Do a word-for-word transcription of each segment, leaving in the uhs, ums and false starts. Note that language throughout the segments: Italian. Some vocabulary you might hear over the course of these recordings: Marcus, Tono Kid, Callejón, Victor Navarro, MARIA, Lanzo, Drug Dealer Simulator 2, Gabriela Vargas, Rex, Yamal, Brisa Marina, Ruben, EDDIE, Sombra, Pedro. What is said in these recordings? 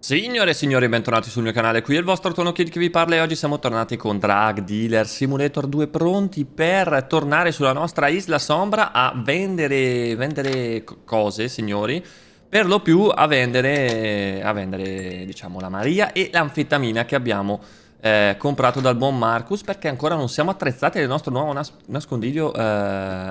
Signore e signori, bentornati sul mio canale, qui è il vostro Tono Kid che vi parla e oggi siamo tornati con Drug Dealer Simulator due, pronti per tornare sulla nostra isla Sombra a vendere, vendere cose, signori. Per lo più a vendere, a vendere diciamo la Maria e l'anfetamina che abbiamo eh, comprato dal buon Marcus, perché ancora non siamo attrezzati nel nostro nuovo nas nascondiglio eh,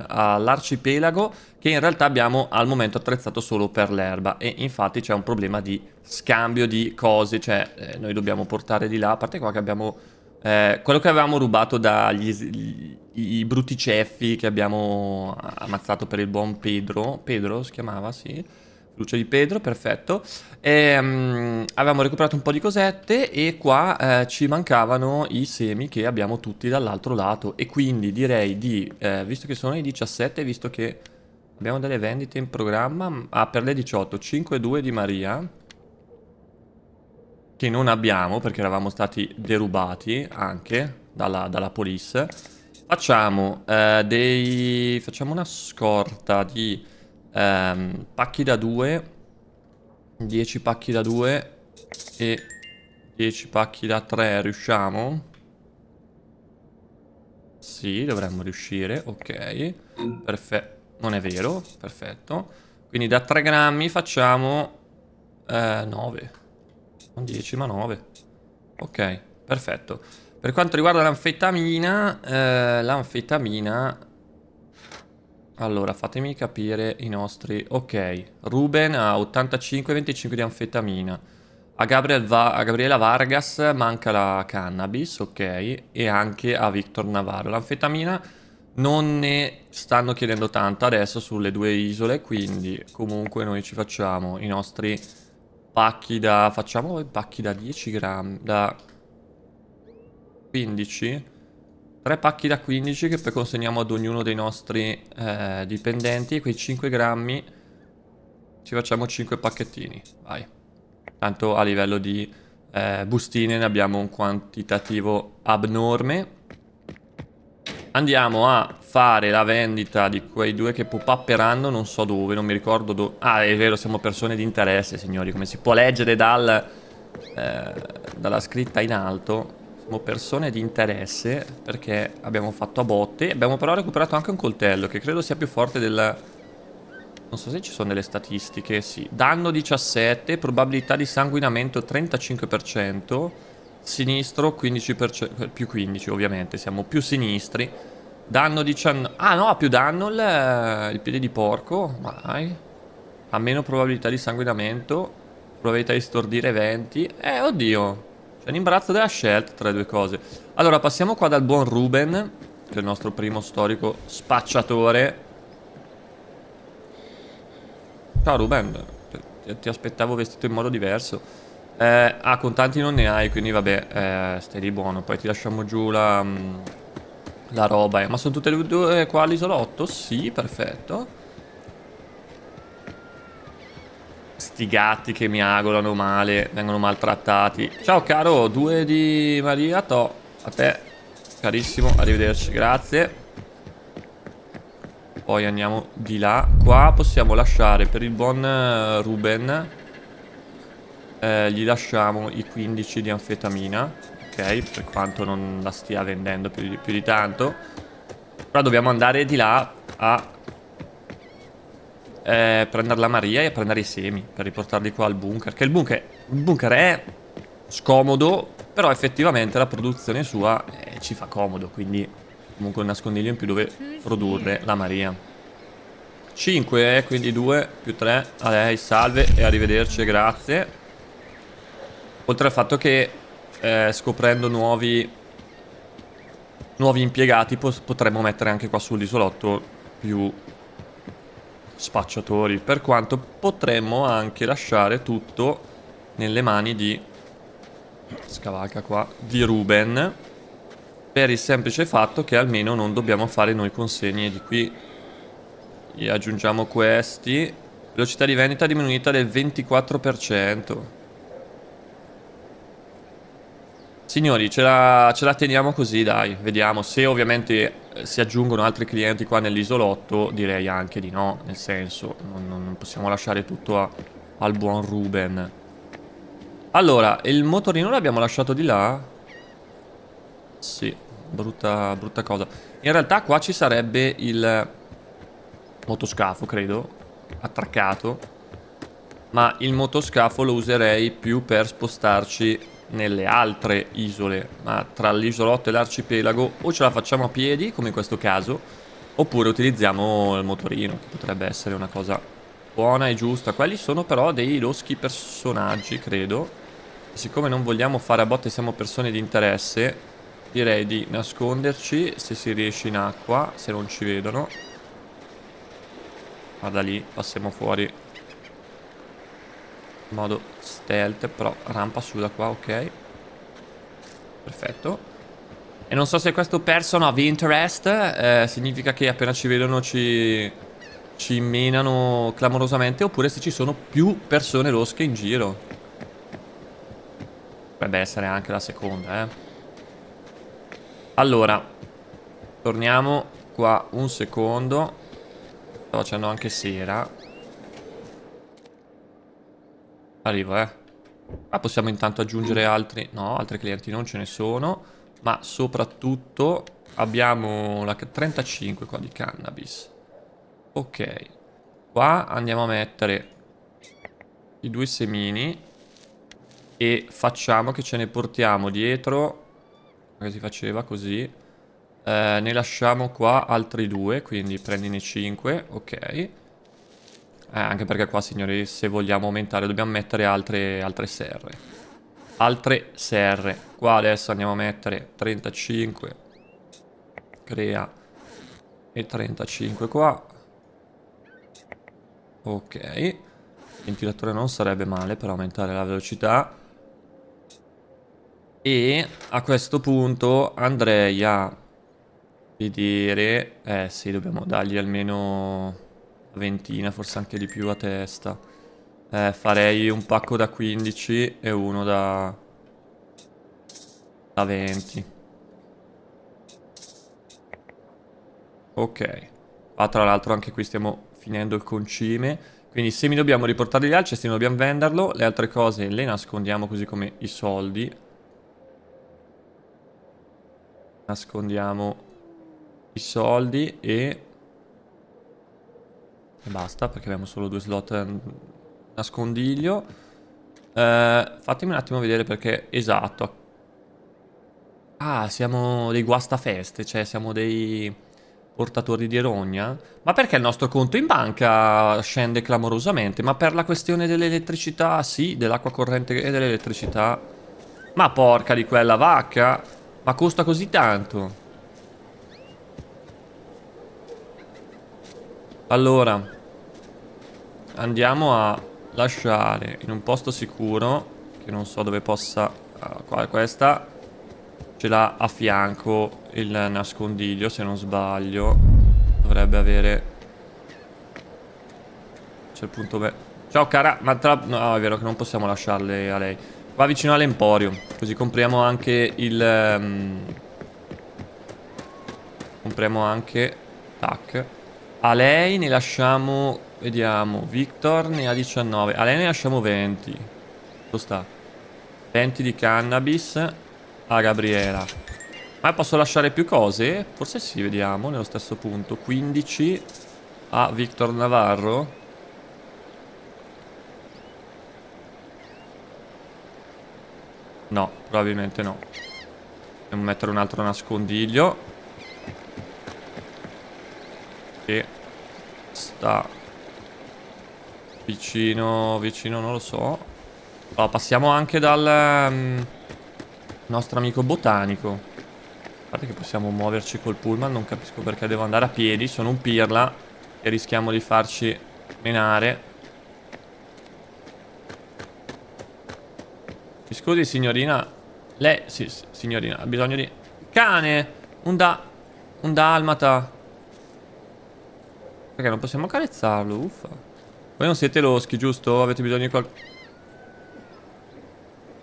all'arcipelago, che in realtà abbiamo al momento attrezzato solo per l'erba. E infatti c'è un problema di scambio di cose, cioè eh, noi dobbiamo portare di là, a parte qua che abbiamo eh, quello che avevamo rubato dagli i brutti ceffi che abbiamo ammazzato per il buon Pedro. Pedro si chiamava, sì, luce di Pedro, perfetto. E, um, avevamo recuperato un po' di cosette e qua eh, ci mancavano i semi che abbiamo tutti dall'altro lato. E quindi direi di, eh, visto che sono le diciassette, visto che abbiamo delle vendite in programma, ah, per le diciotto, cinque e due di Maria, che non abbiamo perché eravamo stati derubati anche dalla, dalla police. Facciamo, eh, dei, facciamo una scorta di Um, pacchi da due, dieci pacchi da due e dieci pacchi da tre. Riusciamo? Sì, dovremmo riuscire. Ok, perfetto. Non è vero, perfetto. Quindi da tre grammi facciamo eh, nove, non dieci ma nove. Ok, perfetto. Per quanto riguarda l'anfetamina, eh, l'anfetamina, allora, fatemi capire i nostri... Ok, Ruben ha ottantacinque e venticinque di anfetamina. A, Gabriel Va... a Gabriela Vargas manca la cannabis, ok. E anche a Victor Navarro. L'anfetamina non ne stanno chiedendo tanta adesso sulle due isole, quindi comunque noi ci facciamo i nostri pacchi da... Facciamo pacchi da dieci grammi, da quindici... tre pacchi da quindici che poi consegniamo ad ognuno dei nostri eh, dipendenti. Quei cinque grammi ci facciamo cinque pacchettini, vai. Tanto a livello di eh, bustine ne abbiamo un quantitativo abnorme. Andiamo a fare la vendita di quei due che popapperanno, non so dove, non mi ricordo dove. Ah, è vero, siamo persone di interesse, signori, come si può leggere dal, eh, dalla scritta in alto. Persone di interesse perché abbiamo fatto a botte. Abbiamo però recuperato anche un coltello che credo sia più forte del... Non so se ci sono delle statistiche. Sì, danno diciassette, probabilità di sanguinamento trentacinque per cento, sinistro quindici per cento, più quindici ovviamente, siamo più sinistri. Danno diciannove, ah no, ha più danno il, il piede di porco, vai. Ha meno probabilità di sanguinamento, probabilità di stordire venti. Eh, oddio, un imbarazzo della scelta tra le due cose. Allora passiamo qua dal buon Ruben, che è il nostro primo storico spacciatore. Ciao Ruben, ti aspettavo vestito in modo diverso. eh, Ah, contanti non ne hai, quindi vabbè, eh, stai di buono. Poi ti lasciamo giù la, la roba, eh. Ma sono tutte e due qua all'isolotto? Sì, perfetto. Sti gatti che miagolano male, vengono maltrattati. Ciao caro, due di Maria, to. A te, carissimo, arrivederci, grazie. Poi andiamo di là. Qua possiamo lasciare per il buon Ruben, eh, gli lasciamo i quindici di anfetamina, ok, per quanto non la stia vendendo più di, più di tanto. Però dobbiamo andare di là a... Eh, prendere la Maria e prendere i semi per riportarli qua al bunker, che il bunker, il bunker è scomodo, però effettivamente la produzione sua eh, ci fa comodo, quindi comunque un nascondiglio in più dove produrre la Maria. Cinque, quindi due più tre a lei, salve e arrivederci, grazie. Oltre al fatto che eh, scoprendo nuovi nuovi impiegati potremmo mettere anche qua sull'isolotto più spacciatori, per quanto potremmo anche lasciare tutto nelle mani di scavalca qua di Ruben, per il semplice fatto che almeno non dobbiamo fare noi consegne di qui. E aggiungiamo questi. Velocità di vendita diminuita del ventiquattro per cento. Signori, ce la, ce la teniamo così, dai. Vediamo se ovviamente si aggiungono altri clienti qua nell'isolotto. Direi anche di no, nel senso non, non possiamo lasciare tutto a, al buon Ruben. Allora, il motorino l'abbiamo lasciato di là? Sì, brutta, brutta cosa. In realtà qua ci sarebbe il motoscafo, credo, attraccato. Ma il motoscafo lo userei più per spostarci nelle altre isole. Ma tra l'isolotto e l'arcipelago o ce la facciamo a piedi, come in questo caso, oppure utilizziamo il motorino, che potrebbe essere una cosa buona e giusta. Quelli sono però dei loschi personaggi, credo. Siccome non vogliamo fare a botte, siamo persone di interesse, direi di nasconderci se si riesce in acqua, se non ci vedono. Guarda lì, passiamo fuori modo stealth, però rampa su da qua, ok. Perfetto. E non so se questo person of interest eh, significa che appena ci vedono ci, ci menano clamorosamente, oppure se ci sono più persone losche in giro. Potrebbe essere anche la seconda, eh. Allora, torniamo qua un secondo. Sto facendo anche sera. Arrivo, eh. Ma possiamo intanto aggiungere altri... No, altri clienti non ce ne sono. Ma soprattutto abbiamo la trentacinque qua di cannabis. Ok. Qua andiamo a mettere i due semini e facciamo che ce ne portiamo dietro, come si faceva così. eh, Ne lasciamo qua altri due, quindi prendine cinque. Ok. Eh, anche perché qua, signori, se vogliamo aumentare dobbiamo mettere altre, altre serre. Altre serre. Qua adesso andiamo a mettere trentacinque. Crea. E trentacinque qua. Ok. Ventilatore non sarebbe male per aumentare la velocità. E a questo punto andrei a vedere... Eh sì, dobbiamo dargli almeno... ventina, forse anche di più a testa. eh, Farei un pacco da quindici e uno da da venti. Ok. Ah, tra l'altro anche qui stiamo finendo il concime, quindi se mi dobbiamo riportare gli altri, se dobbiamo venderlo. Le altre cose le nascondiamo, così come i soldi. Nascondiamo i soldi e basta, perché abbiamo solo due slot nascondiglio. eh, Fatemi un attimo vedere perché. Esatto. Ah, siamo dei guastafeste. Cioè siamo dei portatori di rogna. Ma perché il nostro conto in banca scende clamorosamente? Ma per la questione dell'elettricità. Sì, dell'acqua corrente e dell'elettricità. Ma porca di quella vacca. Ma costa così tanto. Allora, andiamo a lasciare in un posto sicuro, che non so dove possa... Ah, qua, questa ce l'ha a fianco il nascondiglio, se non sbaglio. Dovrebbe avere... C'è il punto... Be... Ciao cara, ma tra... No, è vero che non possiamo lasciarle a lei. Qua vicino all'Emporium, così compriamo anche il... Um... Compriamo anche... Tac. A lei ne lasciamo... Vediamo, Victor ne ha diciannove. A lei ne lasciamo venti. Dove sta? venti di cannabis a Gabriela. Ma posso lasciare più cose? Forse sì, vediamo, nello stesso punto. quindici a Victor Navarro. No, probabilmente no. Dobbiamo mettere un altro nascondiglio. Che sta... Vicino, vicino, non lo so. Oh, passiamo anche dal um, nostro amico botanico. Guardate che possiamo muoverci col pullman, non capisco perché devo andare a piedi. Sono un pirla e rischiamo di farci menare. Mi scusi signorina. Lei, sì, sì signorina, ha bisogno di... Cane! Un da... Un dalmata. Perché non possiamo carezzarlo, uffa. Voi non siete loschi, giusto? Avete bisogno di qualcosa?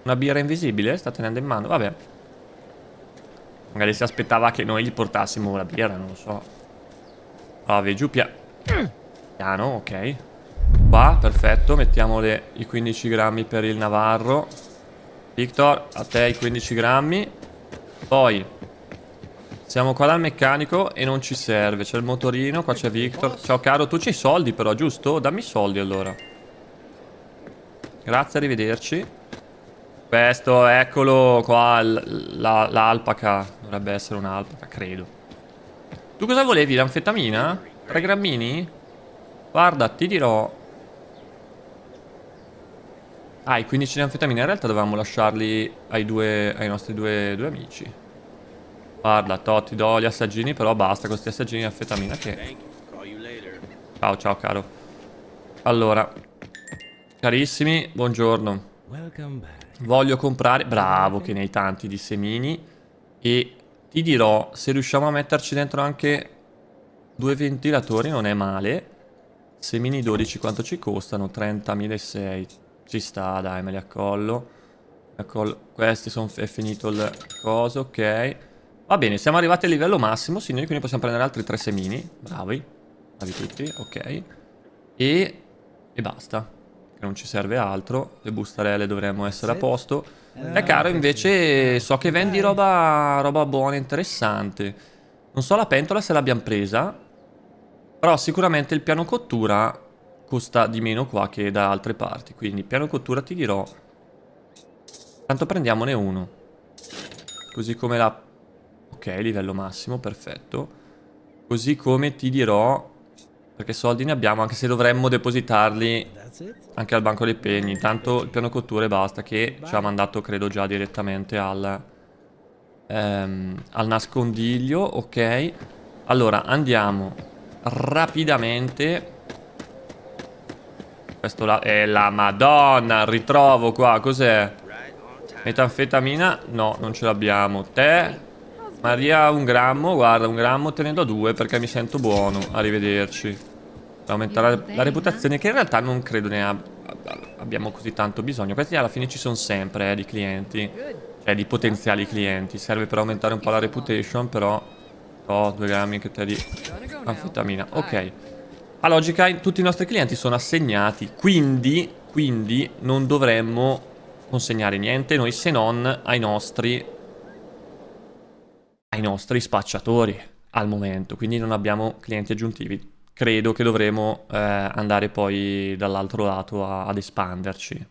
Una birra invisibile? Sta tenendo in mano, vabbè. Magari si aspettava che noi gli portassimo la birra, non lo so. Vabbè, giù pia... piano, ok. Qua, perfetto, mettiamo le... i quindici grammi per il Navarro. Victor, a te i quindici grammi. Poi siamo qua dal meccanico e non ci serve. C'è il motorino, qua c'è Victor. Ciao caro, tu c'hai soldi però, giusto? Dammi i soldi allora. Grazie, arrivederci. Questo, eccolo qua, l'alpaca. Dovrebbe essere un'alpaca, credo. Tu cosa volevi? L'anfetamina? tre grammini? Guarda, ti dirò. Ah, i quindici di anfetamina in realtà dovevamo lasciarli ai, due, ai nostri due, due amici. Guarda, to, ti do gli assaggini, però basta con questi assaggini di anfetamina che... Ciao, ciao caro. Allora, carissimi, buongiorno. Voglio comprare... Bravo, che ne hai tanti di semini. E ti dirò, se riusciamo a metterci dentro anche due ventilatori non è male. Semini dodici, quanto ci costano? trentamila e seicento. Ci sta, dai, me li accollo, accollo. Questi sono, è finito il coso, ok. Va bene, siamo arrivati al livello massimo, signori, quindi possiamo prendere altri tre semini. Bravi, bravi tutti, ok. E, e basta, non ci serve altro. Le bustarelle dovremmo essere a posto. E caro, invece, so che vendi roba, roba buona, interessante. Non so la pentola se l'abbiamo presa, però sicuramente il piano cottura costa di meno qua che da altre parti. Quindi piano cottura ti dirò, tanto prendiamone uno, così come la... Ok, livello massimo, perfetto. Così come ti dirò, perché soldi ne abbiamo, anche se dovremmo depositarli anche al banco dei pegni. Intanto il piano cottura e basta, che ci ha mandato credo già direttamente al ehm, al nascondiglio. Ok, allora andiamo rapidamente. Questo là è la Madonna, ritrovo qua, cos'è? Metanfetamina? No, non ce l'abbiamo. Te, Maria, un grammo, guarda, un grammo, te ne do due perché mi sento buono. Arrivederci. Per aumentare la, la reputazione, che in realtà non credo ne ab abbiamo così tanto bisogno. Questi alla fine ci sono sempre, eh, di clienti, cioè di potenziali clienti. Serve per aumentare un po' la reputation, però ho due grammi che te di anfetamina. Ok. A logica tutti i nostri clienti sono assegnati, quindi, quindi non dovremmo consegnare niente noi se non ai nostri, ai nostri spacciatori al momento. Quindi non abbiamo clienti aggiuntivi. Credo che dovremo eh, andare poi dall'altro lato a, ad espanderci.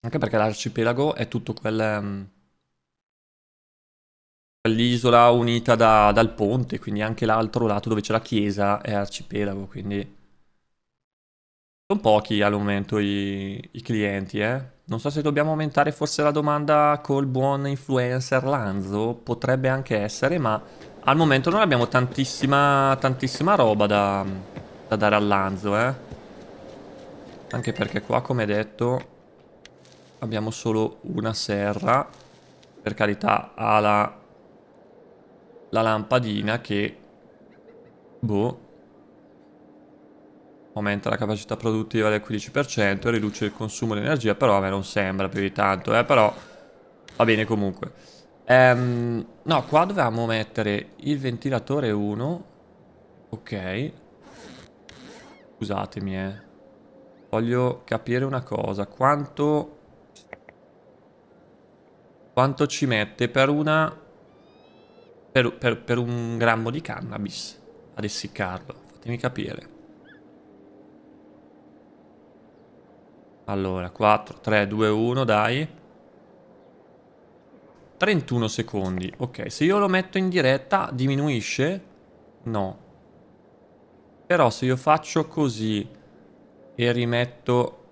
Anche perché l'arcipelago è tutto quel... Um, l'isola unita da, dal ponte, quindi anche l'altro lato dove c'è la chiesa è arcipelago, quindi sono pochi al momento i, i clienti, eh. Non so se dobbiamo aumentare forse la domanda col buon influencer Lanzo, potrebbe anche essere, ma al momento non abbiamo tantissima tantissima roba da, da dare a Lanzo, eh. Anche perché qua, come detto, abbiamo solo una serra, per carità, ha la la lampadina che, boh, aumenta la capacità produttiva del quindici per cento e riduce il consumo di energia, però a me non sembra più di tanto, eh, però va bene comunque. Ehm, no, qua dovevamo mettere il ventilatore uno, ok, scusatemi, eh, voglio capire una cosa, quanto, quanto ci mette per una... Per, per, per un grammo di cannabis ad essiccarlo, fatemi capire. Allora, quattro, tre, due, uno, dai. trentuno secondi, ok. Se io lo metto in diretta diminuisce? No. Però se io faccio così e rimetto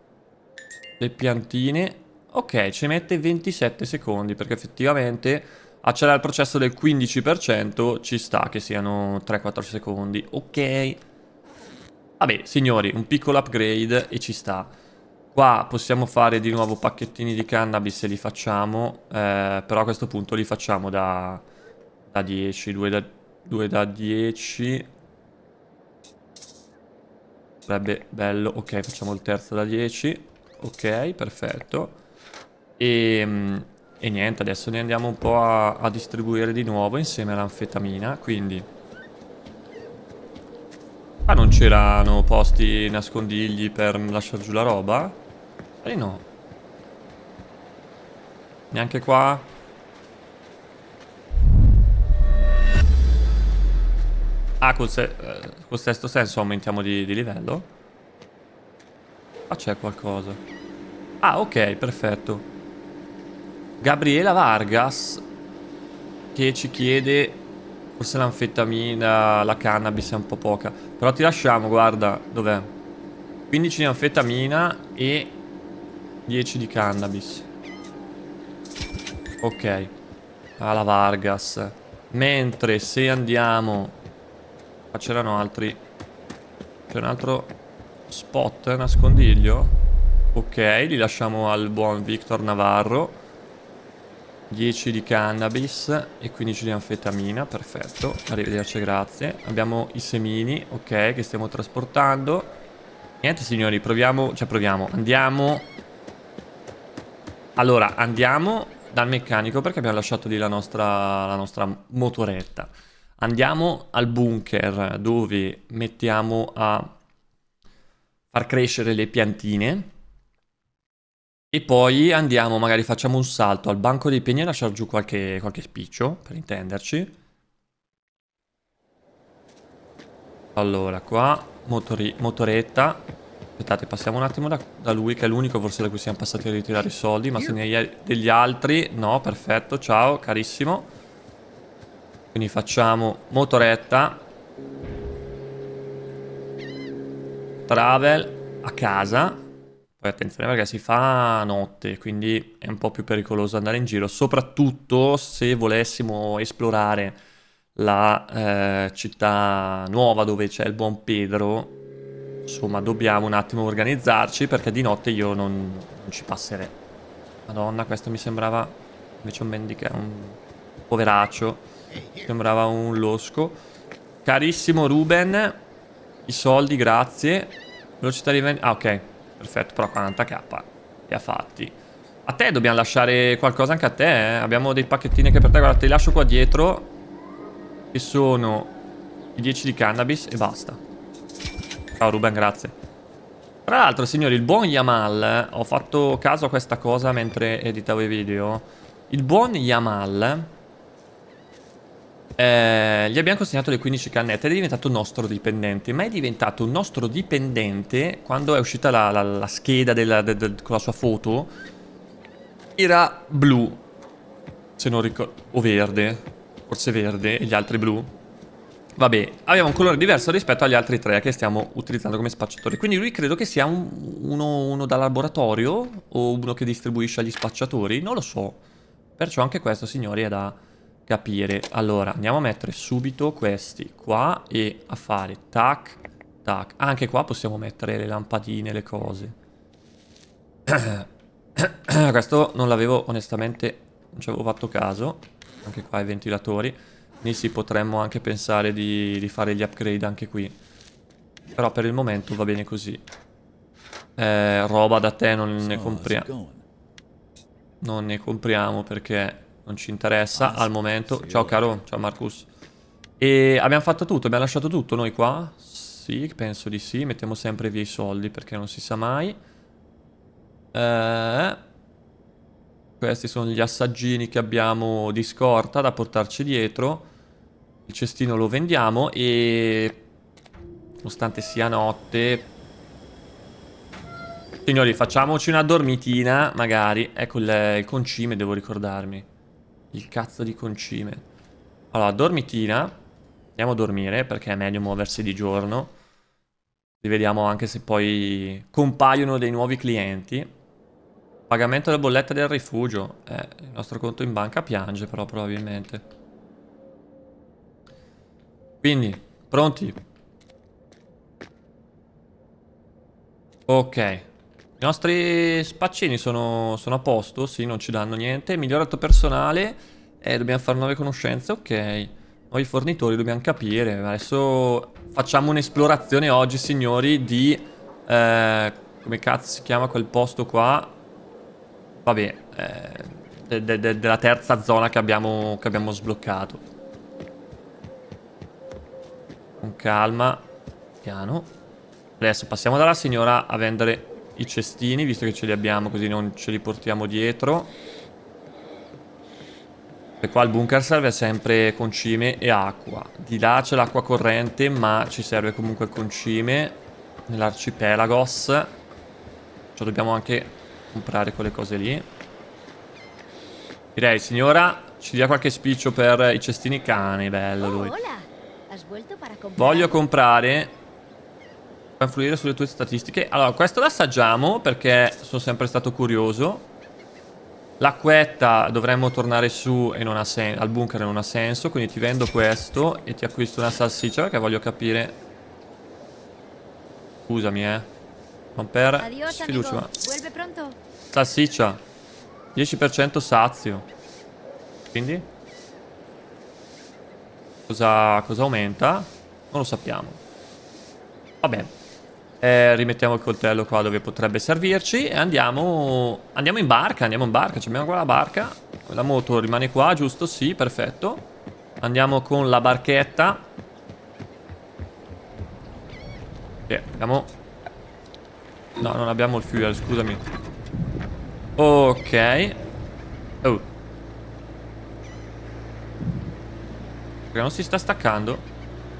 le piantine, ok, ci mette ventisette secondi, perché effettivamente... accelerare il processo del quindici per cento, ci sta che siano tre quattro secondi, ok. Vabbè, signori, un piccolo upgrade e ci sta. Qua possiamo fare di nuovo pacchettini di cannabis se li facciamo, eh, però a questo punto li facciamo da, da dieci, due da, due da dieci. Sarebbe bello, ok, facciamo il terzo da dieci, ok, perfetto. E... E niente, adesso ne andiamo un po' a, a distribuire di nuovo insieme all'anfetamina, quindi... Qua non c'erano posti nascondigli per lasciar giù la roba? Eh no. Neanche qua. Ah, con, se, eh, con sesto senso aumentiamo di, di livello. Ah, c'è qualcosa. Ah, ok, perfetto. Gabriela Vargas che ci chiede, forse l'anfetamina, la cannabis è un po' poca, però ti lasciamo, guarda, dov'è? quindici di anfetamina e dieci di cannabis. Ok, alla Vargas. Mentre se andiamo, ah, c'erano altri. C'è un altro spot, nascondiglio. Ok, li lasciamo al buon Victor Navarro. dieci di cannabis e quindici di anfetamina, perfetto, arrivederci, grazie. Abbiamo i semini, ok, che stiamo trasportando. Niente signori, proviamo, cioè proviamo, andiamo. Allora, andiamo dal meccanico perché abbiamo lasciato lì la nostra, la nostra motoretta. Andiamo al bunker dove mettiamo a far crescere le piantine. E poi andiamo, magari facciamo un salto al banco dei pegni e lasciare giù qualche, qualche spiccio, per intenderci. Allora, qua, motori, motoretta. Aspettate, passiamo un attimo da, da lui, che è l'unico forse da cui siamo passati a ritirare i soldi, ma se ne hai degli altri... No, perfetto, ciao, carissimo. Quindi facciamo motoretta. Travel a casa. Attenzione perché si fa notte, quindi è un po' più pericoloso andare in giro, soprattutto se volessimo esplorare la eh, città nuova dove c'è il buon Pedro. Insomma, dobbiamo un attimo organizzarci perché di notte io non, non ci passerei. Madonna, questo mi sembrava invece un mendicanti, un poveraccio, sembrava un losco. Carissimo Ruben, i soldi, grazie. Velocità di vendita, ah ok. Perfetto, però quaranta k li ha fatti. A te dobbiamo lasciare qualcosa anche a te, eh? Abbiamo dei pacchettini anche per te. Guarda, te li lascio qua dietro, che sono i dieci di cannabis e basta. Ciao Ruben, grazie. Tra l'altro signori, il buon Yamal, eh, ho fatto caso a questa cosa mentre editavo i video. Il buon Yamal, eh, gli abbiamo consegnato le quindici cannette ed è diventato nostro dipendente. Ma è diventato un nostro dipendente quando è uscita la, la, la scheda della, de, de, con la sua foto. Era blu, se non ricordo, o verde, forse verde, e gli altri blu. Vabbè, aveva un colore diverso rispetto agli altri tre che stiamo utilizzando come spacciatori. Quindi lui credo che sia un, uno, uno da laboratorio o uno che distribuisce agli spacciatori, non lo so. Perciò anche questo signori è da... capire. Allora, andiamo a mettere subito questi qua e a fare tac, tac. Anche qua possiamo mettere le lampadine, le cose. Questo non l'avevo onestamente, non ci avevo fatto caso. Anche qua i ventilatori. Quindi sì, potremmo anche pensare di, di fare gli upgrade anche qui. Però per il momento va bene così. Eh, roba da te non ne compriamo. Non ne compriamo perché... non ci interessa al momento. Ciao caro, ciao Marcus. E abbiamo fatto tutto, abbiamo lasciato tutto noi qua? Sì, penso di sì. Mettiamo sempre via i soldi perché non si sa mai. eh, Questi sono gli assaggini che abbiamo di scorta da portarci dietro. Il cestino lo vendiamo e... nonostante sia notte, signori, facciamoci una dormitina magari. Ecco il, il concime, devo ricordarmi. Il cazzo di concime. Allora, dormitina. Andiamo a dormire perché è meglio muoversi di giorno. Rivediamo anche se poi compaiono dei nuovi clienti. Pagamento della bolletta del rifugio. Eh, il nostro conto in banca piange però probabilmente. Quindi, pronti? Ok. I nostri spaccini sono, sono a posto, sì, non ci danno niente. Migliorato personale, eh, dobbiamo fare nuove conoscenze, ok. Noi fornitori dobbiamo capire. Adesso facciamo un'esplorazione oggi, signori, di... Eh, come cazzo si chiama quel posto qua? Vabbè, eh, de, de, de, della terza zona che abbiamo, che abbiamo sbloccato. Con calma, piano. Adesso passiamo dalla signora a vendere... i cestini, visto che ce li abbiamo, così non ce li portiamo dietro. E qua il bunker serve sempre concime e acqua. Di là c'è l'acqua corrente, ma ci serve comunque concime nell'arcipelagos. Cioè dobbiamo anche comprare quelle cose lì. Direi, signora, ci dia qualche spiccio per i cestini cani. Bello lui. Voglio comprare. Puoi influire sulle tue statistiche. Allora, questo l'assaggiamo perché sono sempre stato curioso. L'acquetta dovremmo tornare su e non ha sen- al bunker non ha senso, quindi ti vendo questo e ti acquisto una salsiccia perché voglio capire. Scusami, eh. Non per sfiducia, ma... Salsiccia. dieci per cento sazio. Quindi? Cosa, cosa aumenta? Non lo sappiamo. Va bene. Eh, rimettiamo il coltello qua dove potrebbe servirci e andiamo, andiamo in barca, andiamo in barca, ci abbiamo qua la barca, la moto rimane qua, giusto? Sì, perfetto. Andiamo con la barchetta. Yeah, abbiamo... No, non abbiamo il fuel, scusami. Ok. Oh. Perché non si sta staccando?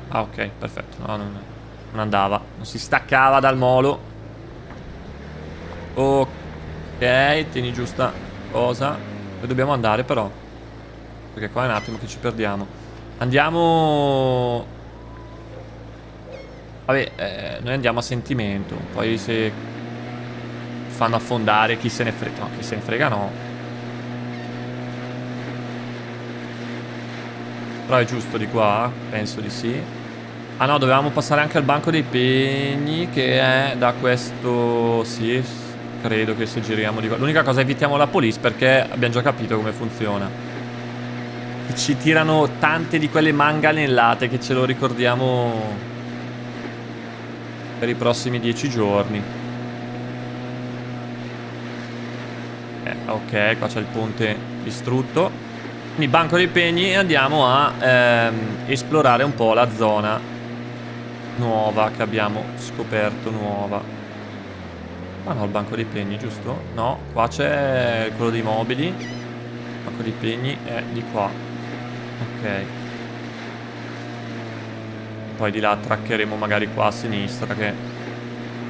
Ah, ok, perfetto. No, non è... Non andava, non si staccava dal molo. Ok, tieni giusta cosa. Dove dobbiamo andare però? Perché qua è un attimo che ci perdiamo. Andiamo. Vabbè, eh, noi andiamo a sentimento. Poi se fanno affondare, chi se ne frega. No, chi se ne frega no. Però è giusto di qua? Penso di sì. Ah no, dovevamo passare anche al banco dei pegni, che è da questo... Sì, credo che se giriamo di qua... L'unica cosa, evitiamo la police perché abbiamo già capito come funziona. Ci tirano tante di quelle manganellate che ce lo ricordiamo per i prossimi dieci giorni. Eh, ok, qua c'è il ponte distrutto. Quindi banco dei pegni e andiamo a ehm, esplorare un po' la zona nuova che abbiamo scoperto nuova. Ah no, il banco dei pegni, giusto? No, qua c'è quello dei mobili. Il banco dei pegni è di qua. Ok. Poi di là attraccheremo magari qua a sinistra, che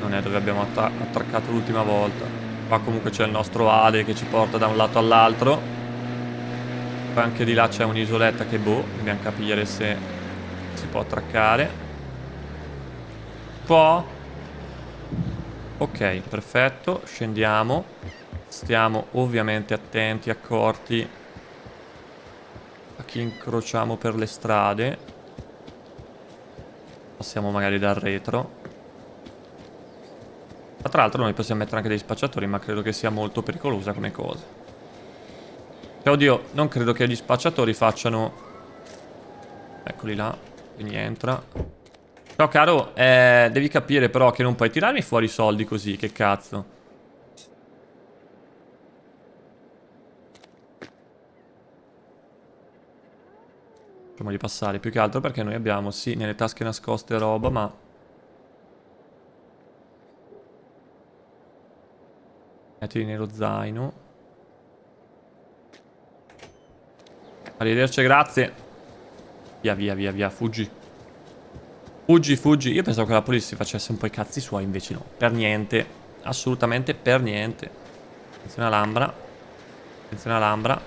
non è dove abbiamo attra attraccato l'ultima volta. Qua comunque c'è il nostro ale che ci porta da un lato all'altro. Poi anche di là c'è un'isoletta che boh, dobbiamo capire se si può attraccare. Po'. Ok, perfetto, scendiamo. Stiamo ovviamente attenti, accorti a chi incrociamo per le strade. Passiamo magari dal retro. Ma tra l'altro noi possiamo mettere anche dei spacciatori, ma credo che sia molto pericolosa come cosa. Cioè, oddio, non credo che gli spacciatori facciano... Eccoli là, quindi entra. Ciao caro, eh, devi capire però che non puoi tirarmi fuori i soldi così, che cazzo. Facciamo di passare, più che altro perché noi abbiamo, sì, nelle tasche nascoste roba, ma... Mettili nello zaino. Arrivederci, grazie. Via, via, via, via, fuggi. Fuggi, fuggi. Io pensavo che la polizia si facesse un po' i cazzi suoi, invece no. Per niente. Assolutamente per niente. Attenzione all'ambra. Attenzione all'ambra.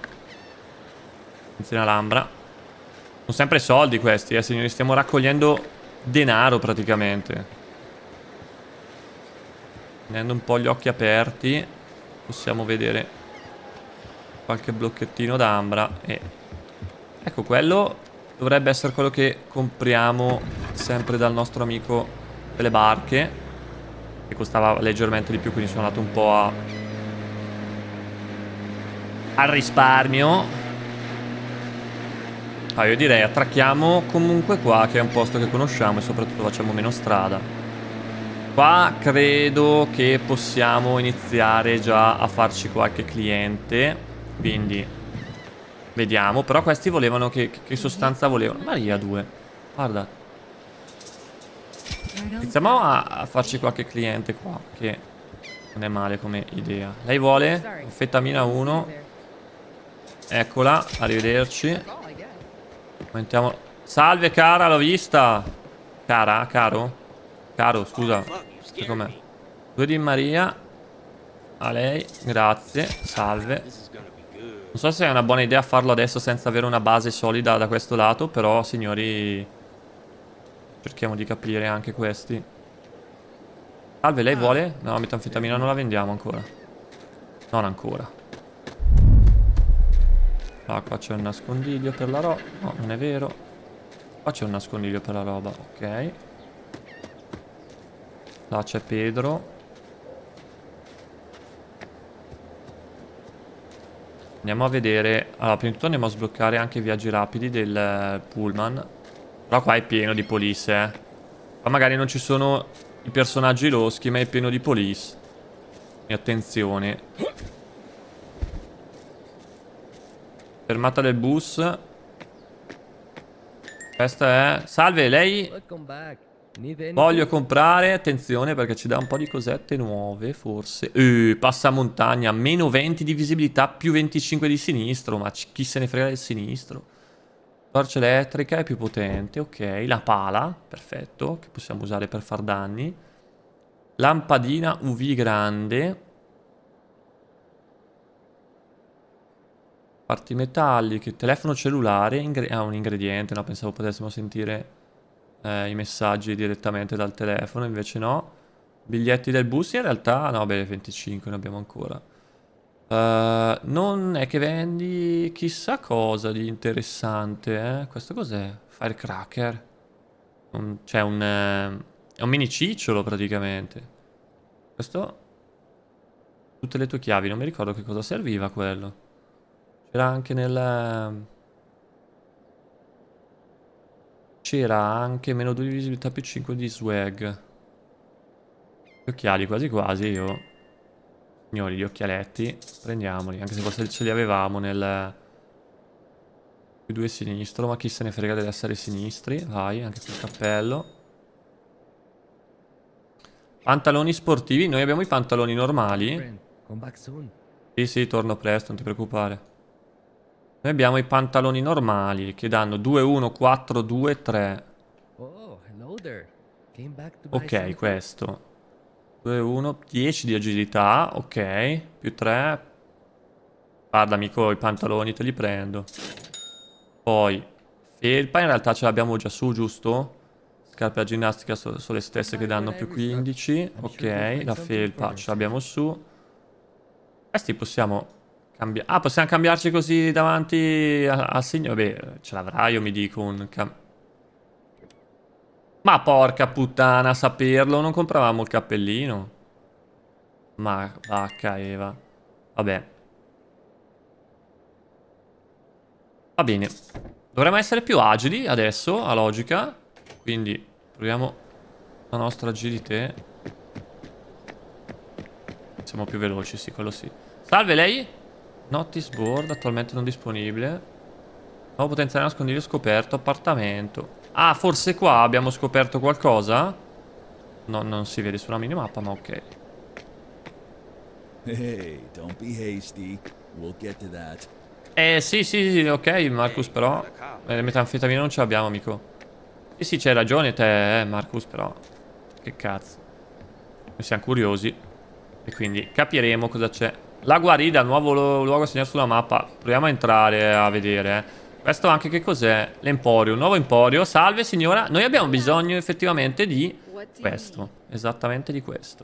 Attenzione all'ambra. Sono sempre soldi questi, eh, signori. Stiamo raccogliendo denaro, praticamente. Tenendo un po' gli occhi aperti, possiamo vedere qualche blocchettino d'ambra. E... Ecco, quello... Dovrebbe essere quello che compriamo sempre dal nostro amico delle barche, che costava leggermente di più, quindi sono andato un po' a... al risparmio. Ah, io direi attracchiamo comunque qua, che è un posto che conosciamo e soprattutto facciamo meno strada. Qua credo che possiamo iniziare già a farci qualche cliente, quindi... Vediamo, però questi volevano che, che sostanza volevano. Maria due, guarda. Iniziamo a, a farci qualche cliente qua, che non è male come idea. Lei vuole? Fettamina uno. Eccola, arrivederci. Aumentiamo. Salve cara, l'ho vista. Cara, caro? Caro, scusa. Com'è? Due di Maria. A lei, grazie. Salve. Non so se è una buona idea farlo adesso senza avere una base solida da questo lato, però signori, cerchiamo di capire anche questi. Salve, lei vuole? No, metanfetamina non la vendiamo ancora. Non ancora. Ah, qua c'è un nascondiglio per la roba. No, non è vero. Qua c'è un nascondiglio per la roba, ok. Là c'è Pedro. Andiamo a vedere. Allora, prima di tutto andiamo a sbloccare anche i viaggi rapidi del pullman. Però qua è pieno di police, eh. Qua magari non ci sono i personaggi loschi, ma è pieno di police. E attenzione. Fermata del bus. Questa è... Salve, lei... Voglio comprare, attenzione perché ci dà un po' di cosette nuove forse. Eh, passamontagna, meno venti di visibilità, più venticinque di sinistro, ma chi se ne frega del sinistro. Torcia elettrica è più potente, ok. La pala, perfetto, che possiamo usare per far danni. Lampadina U V grande. Parti metalliche, telefono cellulare, ah, un ingrediente, no, pensavo potessimo sentire... Eh, i messaggi direttamente dal telefono, invece no. Biglietti del bus in realtà no, beh, venticinque ne abbiamo ancora. uh, Non è che vendi chissà cosa di interessante, eh? Questo cos'è? Firecracker. C'è un... Eh, è un mini cicciolo praticamente. Questo... Tutte le tue chiavi, non mi ricordo che cosa serviva quello. C'era anche nel... C'era anche meno due di visibilità più cinque di swag. Gli occhiali quasi quasi io. Signori, gli occhialetti prendiamoli. Anche se forse ce li avevamo nel più due sinistro. Ma chi se ne frega dell'essere sinistri. Vai, anche sul cappello. Pantaloni sportivi. Noi abbiamo i pantaloni normali. Sì sì, torno presto, non ti preoccupare. Noi abbiamo i pantaloni normali che danno due, uno, quattro, due, tre. Ok, questo due, uno, dieci di agilità. Ok, più tre. Guarda amico, i pantaloni te li prendo. Poi felpa in realtà ce l'abbiamo già su, giusto? Scarpe da ginnastica sono le stesse che danno più quindici. Ok, la felpa ce l'abbiamo su. Questi possiamo... Ah, possiamo cambiarci così davanti al signore? Beh, ce l'avrà, io mi dico un... Ma porca puttana, a saperlo, non compravamo il cappellino. Ma vacca Eva. Vabbè. Va bene. Dovremmo essere più agili adesso, a logica. Quindi proviamo la nostra agilità. Siamo più veloci, sì, quello sì. Salve lei! Notice board, attualmente non disponibile. Nuovo potenziale nascondiglio scoperto, appartamento. Ah, forse qua abbiamo scoperto qualcosa? No, non si vede sulla minimappa, ma ok. Hey, don't be hasty. We'll get to that. Eh, sì, sì, sì, ok, Marcus, però... Eh, metanfetamina non ce l'abbiamo, amico. Sì, sì, c'hai ragione te, eh, Marcus, però... Che cazzo. Noi siamo curiosi. E quindi capiremo cosa c'è. La guarida, nuovo luogo segnato sulla mappa. Proviamo a entrare a vedere. Questo anche che cos'è? L'emporio, un nuovo emporio. Salve signora. Noi abbiamo bisogno effettivamente di questo. Esattamente di questo.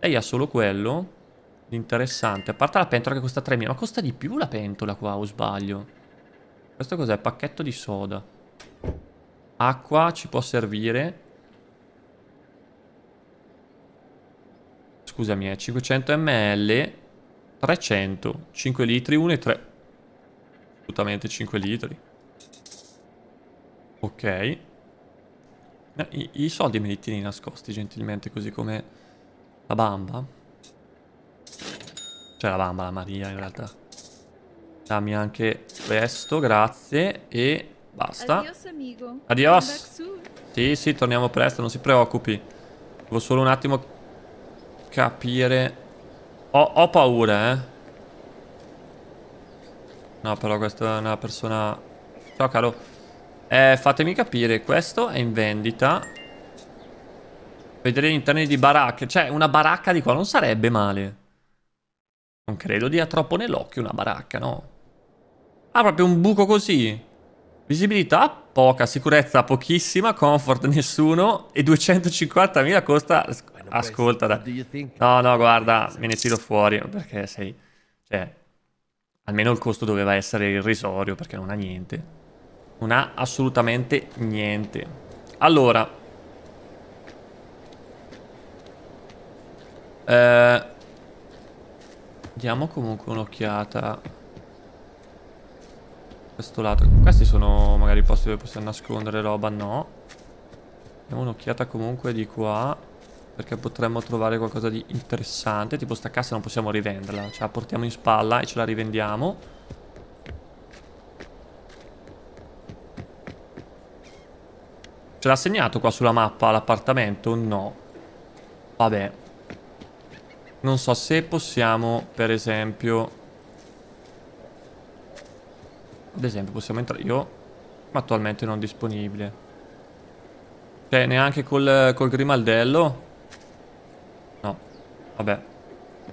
Lei ha solo quello. Interessante. A parte la pentola che costa tremila. Ma costa di più la pentola qua o sbaglio? Questo cos'è? Pacchetto di soda. Acqua ci può servire. Scusami, è cinquecento millilitri. trecento, cinque litri, uno e tre. Assolutamente cinque litri. Ok. I, i soldi me li tieni nascosti gentilmente, così come la bamba. Cioè la bamba, la Maria in realtà. Dammi anche questo, grazie. E basta. Adios amico. Adios. Sì, sì, torniamo presto, non si preoccupi. Devo solo un attimo capire... Ho, ho paura, eh. No, però questa è una persona... Ciao caro. Eh, fatemi capire, questo è in vendita. Vedere gli interni di baracche. Cioè, una baracca di qua non sarebbe male. Non credo dia troppo nell'occhio una baracca, no? Ah, proprio un buco così. Visibilità poca, sicurezza pochissima, comfort nessuno. E duecentocinquantamila costa... Ascolta, dai. No, no, guarda, me ne tiro fuori. Perché sei... Cioè... Almeno il costo doveva essere irrisorio, perché non ha niente. Non ha assolutamente niente. Allora. Eh, diamo comunque un'occhiata. Questo lato. Questi sono magari i posti dove possiamo nascondere roba, no. Diamo un'occhiata comunque di qua. Perché potremmo trovare qualcosa di interessante. Tipo sta cassa non possiamo rivenderla. Ce la portiamo in spalla e ce la rivendiamo. Ce l'ha segnato qua sulla mappa l'appartamento? No. Vabbè. Non so se possiamo, per esempio... Ad esempio possiamo entrare... Io... Ma attualmente non disponibile. Cioè neanche col, col grimaldello... Vabbè.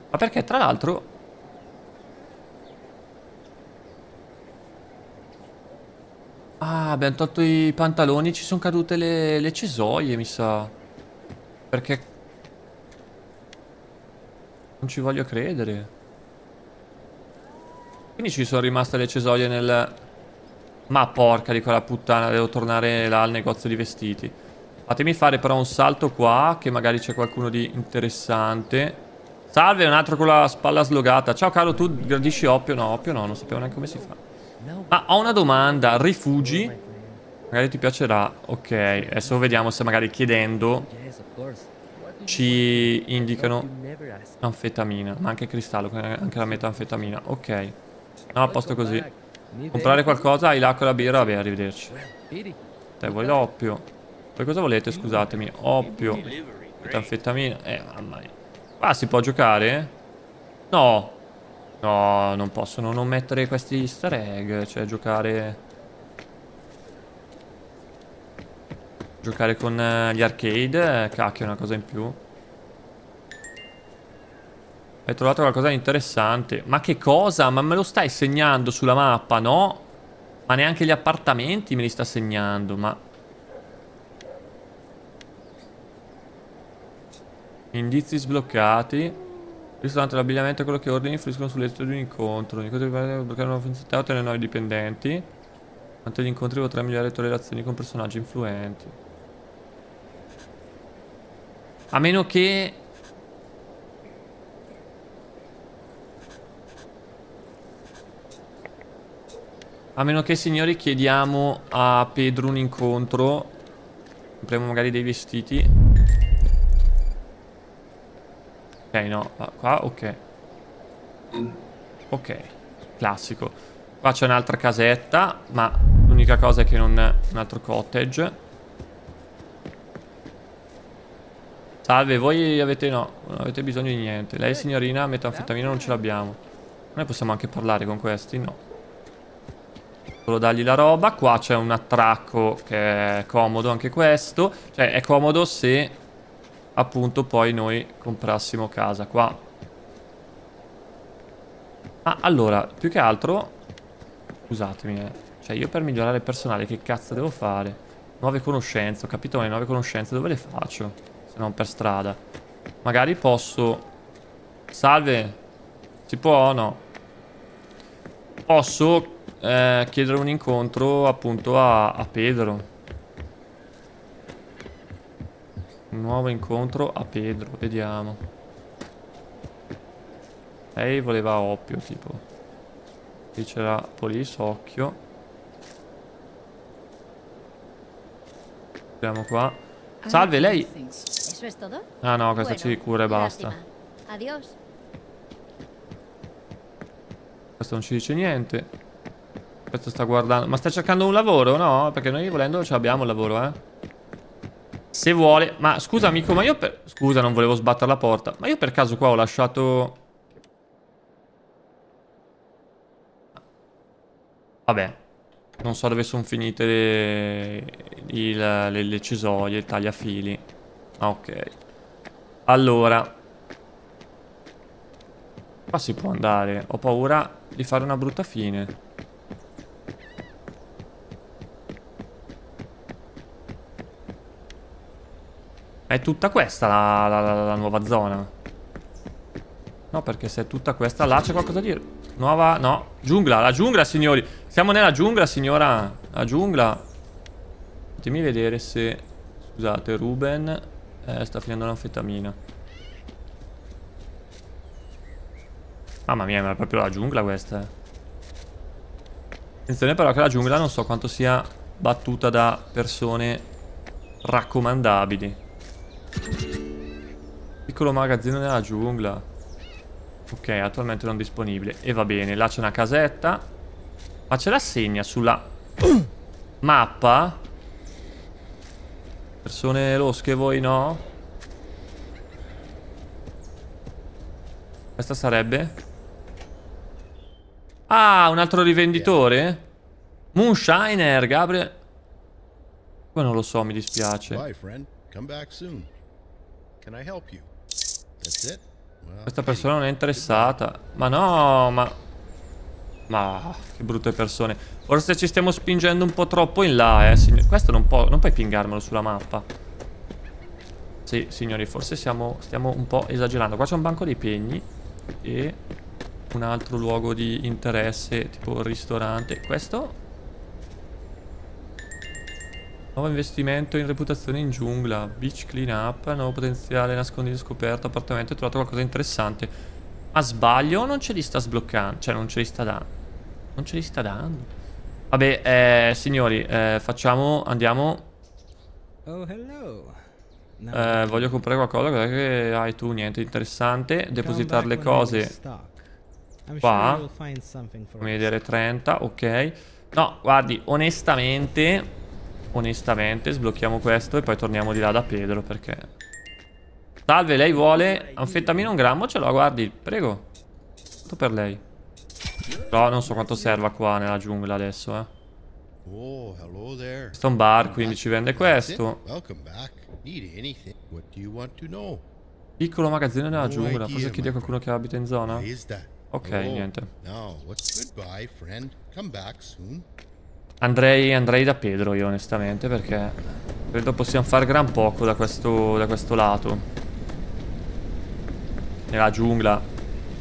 Ma perché tra l'altro... Ah, abbiamo tolto i pantaloni. Ci sono cadute le, le cesoie, mi sa. Perché... Non ci voglio credere. Quindi ci sono rimaste le cesoie nel... Ma porca di quella puttana. Devo tornare là al negozio di vestiti. Fatemi fare però un salto qua, che magari c'è qualcuno di interessante. Salve, un altro con la spalla slogata. Ciao caro, tu gradisci oppio? No, oppio no, non sapevo neanche come si fa. Ma ho una domanda, rifugi? Magari ti piacerà. Ok, adesso vediamo se magari chiedendo ci indicano anfetamina. Ma anche cristallo, anche la metanfetamina. Ok, no, a posto così. Comprare qualcosa, hai l'acqua e la birra, vabbè, arrivederci. Te vuoi l'oppio? Poi cosa volete? Scusatemi. Oppio. Metanfetamina. Eh, mamma mia. Qua si può giocare? No. No, non possono non mettere questi easter egg. Cioè, giocare... Giocare con gli arcade. Cacchio, è una cosa in più. Hai trovato qualcosa di interessante. Ma che cosa? Ma me lo stai segnando sulla mappa, no? Ma neanche gli appartamenti me li sta segnando, ma... Indizi sbloccati. Ristorante, l'abbigliamento e quello che ordini influiscono sull'esito di un incontro. Di cosa bloccare una felicità o tenere nuovi dipendenti. Quanto gli incontri potrà migliorare le tue relazioni con personaggi influenti. A meno che... A meno che, signori, chiediamo a Pedro un incontro. Compriamo magari dei vestiti. Ok, no, qua ok. Ok, classico. Qua c'è un'altra casetta, ma l'unica cosa è che non è un altro cottage. Salve, voi avete no, non avete bisogno di niente. Lei signorina, metanfetamina non ce l'abbiamo. Noi possiamo anche parlare con questi, no. Solo dargli la roba. Qua c'è un attracco che è comodo anche questo. Cioè è comodo se... Appunto poi noi comprassimo casa qua. Ah, allora, più che altro... Scusatemi, eh. Cioè io per migliorare il personale che cazzo devo fare? Nuove conoscenze, ho capito, ma le nuove conoscenze dove le faccio? Se non per strada. Magari posso... Salve! Si può o no? Posso eh, chiedere un incontro appunto a, a Pedro. Nuovo incontro a Pedro, vediamo. Lei voleva oppio, tipo. Qui c'era polis, occhio. Vediamo qua. Salve, lei. Ah no, questa ci cura e basta. Questo non ci dice niente. Questo sta guardando. Ma sta cercando un lavoro, no? Perché noi volendo ce l'abbiamo il lavoro, eh. Se vuole, ma scusa amico, ma io per... Scusa, non volevo sbattere la porta. Ma io per caso qua ho lasciato... Vabbè, non so dove sono finite le, il, le, le cesoie, il tagliafili. Ah, ok. Allora, qua si può andare. Ho paura di fare una brutta fine. È tutta questa la, la, la, la nuova zona? No, perché se è tutta questa là c'è qualcosa di nuova. No, giungla, la giungla, signori. Siamo nella giungla, signora. La giungla. Fatemi vedere se... Scusate, Ruben eh, sta finendo l'anfetamina. Mamma mia, ma è proprio la giungla questa. Attenzione però che la giungla non so quanto sia battuta da persone raccomandabili. Piccolo magazzino nella giungla. Ok, attualmente non disponibile. E va bene, là c'è una casetta. Ma ce la segna sulla mappa? Persone losche voi no? Questa sarebbe? Ah, un altro rivenditore? Moonshiner, Gabriel. Poi non lo so, mi dispiace. Bye, friend. Come back soon. Can I help you? That's it. Well, questa persona non è interessata. Ma no, ma... Ma... Che brutte persone. Forse ci stiamo spingendo un po' troppo in là, eh, signori. Questo non può... Non puoi pingarmelo sulla mappa. Sì, signori, forse siamo... Stiamo un po' esagerando. Qua c'è un banco dei pegni. E... Un altro luogo di interesse, tipo un ristorante. Questo... Nuovo investimento in reputazione in giungla. Beach clean up. Nuovo potenziale nascondiglio scoperto. Appartamento. Ho trovato qualcosa di interessante. Ma sbaglio o non ce li sta sbloccando? Cioè non ce li sta dando. Non ce li sta dando. Vabbè eh, signori eh, facciamo. Andiamo eh, voglio comprare qualcosa. Cos'è che hai tu? Niente di interessante. Depositare le cose qua. Fammi vedere trenta. Ok. No guardi, onestamente Onestamente sblocchiamo questo e poi torniamo di là da Pedro perché... Salve, lei vuole anfetamina un grammo? Ce l'ho, guardi, prego. Tutto per lei. Però non so quanto serva qua nella giungla adesso, eh. Questo è un bar, quindi ci vende questo. Piccolo magazzino nella giungla, forse chiedi a qualcuno che abita in zona? Ok, niente. Andrei, andrei da Pedro io onestamente perché credo possiamo far gran poco da questo, da questo lato. Nella giungla.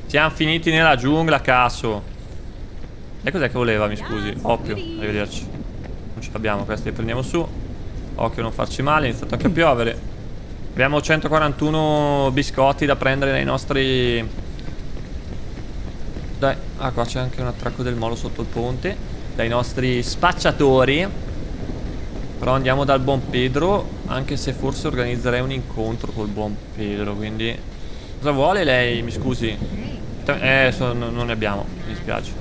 Siamo finiti nella giungla, caso. E cos'è che voleva, mi scusi? Occhio, arrivederci. Non ce l'abbiamo, questi li prendiamo su. Occhio non farci male, è iniziato anche a piovere. Abbiamo centoquarantuno biscotti da prendere nei nostri... Dai, ah qua c'è anche un attracco del molo sotto il ponte. Dai nostri spacciatori. Però andiamo dal buon Pedro. Anche se forse organizzerei un incontro col buon Pedro. Quindi cosa vuole lei? Mi scusi. Eh so, no, non ne abbiamo. Mi spiace.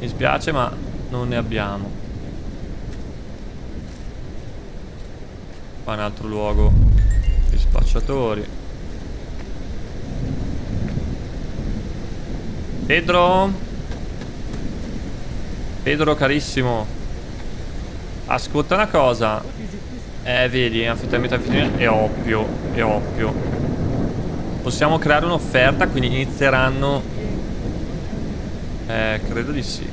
Mi spiace ma non ne abbiamo. Qua un altro luogo di spacciatori. Pedro Pedro carissimo, ascolta una cosa. Eh vedi, anfetamina è oppio, è oppio. Possiamo creare un'offerta, quindi inizieranno. Eh, credo di sì.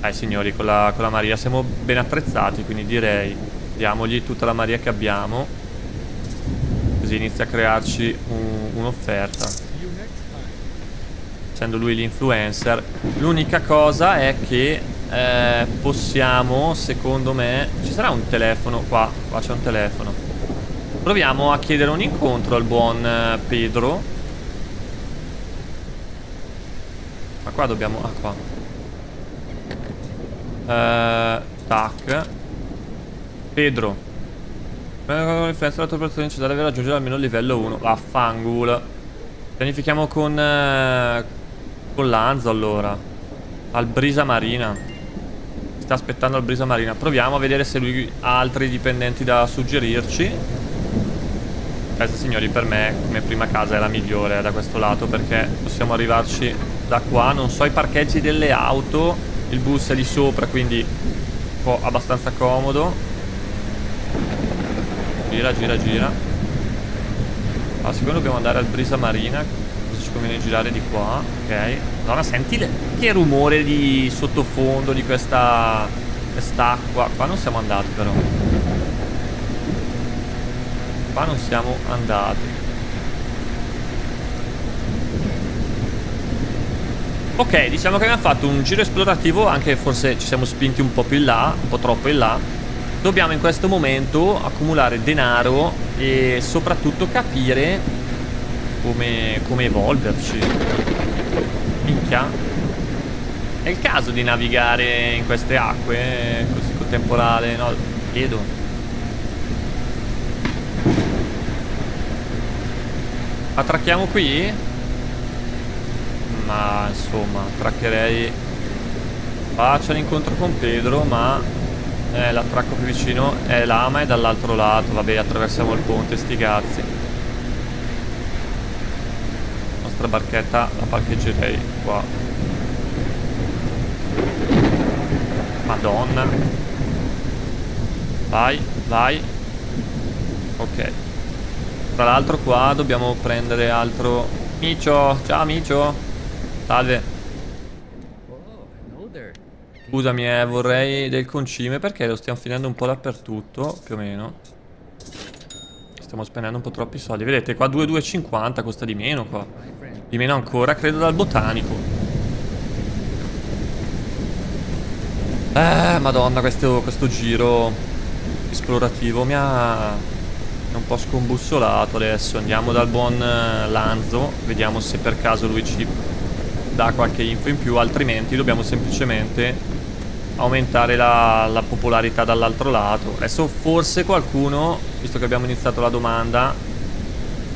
Dai signori, con la, con la Maria siamo ben attrezzati, quindi direi diamogli tutta la Maria che abbiamo. Così inizia a crearci un'offerta. Un essendo lui l'influencer. L'unica cosa è che eh, possiamo, secondo me, ci sarà un telefono qua, qua c'è un telefono. Proviamo a chiedere un incontro al buon eh, Pedro. Ma qua dobbiamo, ah qua. Eh, tac. Pedro. L'influencer della tua persona ci deve raggiungere almeno il livello uno. Vaffangulo. Pianifichiamo con... Eh, con Lanzo allora. Al Brisa Marina. Sta aspettando al Brisa Marina. Proviamo a vedere se lui ha altri dipendenti da suggerirci. Questa signori per me come prima casa è la migliore da questo lato perché possiamo arrivarci da qua, non so i parcheggi delle auto, il bus è lì sopra, quindi un po' abbastanza comodo. Gira, gira, gira. Allora, siccome dobbiamo andare al Brisa Marina, cosa ci conviene girare di qua? Ok. Madonna, senti le... che rumore di sottofondo di questa quest'acqua. Qua non siamo andati però. Qua non siamo andati. Ok, diciamo che abbiamo fatto un giro esplorativo, anche forse ci siamo spinti un po' più in là, un po' troppo in là. Dobbiamo in questo momento accumulare denaro e soprattutto capire come, come evolverci. Minchia, è il caso di navigare in queste acque così contemporanee? No, chiedo. Attracchiamo qui? Ma insomma, traccherei. Faccio l'incontro con Pedro, ma eh, l'attracco più vicino è là, ma è dall'altro lato. Vabbè, attraversiamo il ponte, sti cazzi. La nostra barchetta la parcheggerei qua. Madonna. Vai, vai. Ok. Tra l'altro qua dobbiamo prendere altro. Micio, ciao Micio. Salve. Scusami, eh, vorrei del concime perché lo stiamo finendo un po' dappertutto, più o meno. Stiamo spendendo un po' troppi soldi. Vedete, qua due virgola cinquanta costa di meno qua. Di meno ancora, credo dal botanico. Eh, madonna, questo, questo giro esplorativo mi ha... un po' scombussolato adesso. Andiamo dal buon Lanzo, vediamo se per caso lui ci dà qualche info in più, altrimenti dobbiamo semplicemente aumentare la, la popolarità dall'altro lato. Adesso forse qualcuno, visto che abbiamo iniziato la domanda,